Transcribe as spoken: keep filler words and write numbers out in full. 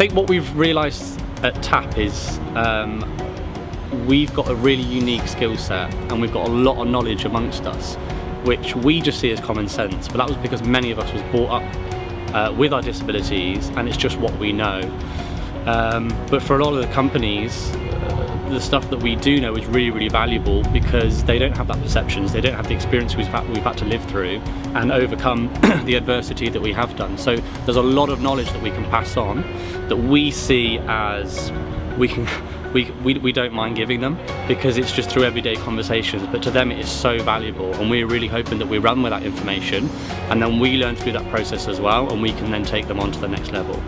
think what we've realised at TAP is um, we've got a really unique skill set and we've got a lot of knowledge amongst us, which we just see as common sense, but that was because many of us was brought up uh, with our disabilities and it's just what we know. Um, but for a lot of the companies, uh, the stuff that we do know is really, really valuable because they don't have that perceptions, they don't have the experience we've had, we've had to live through and overcome the adversity that we have done. So there's a lot of knowledge that we can pass on that we see as we can we, we, we don't mind giving them because it's just through everyday conversations, but to them it is so valuable, and we're really hoping that we run with that information and then we learn through that process as well and we can then take them on to the next level.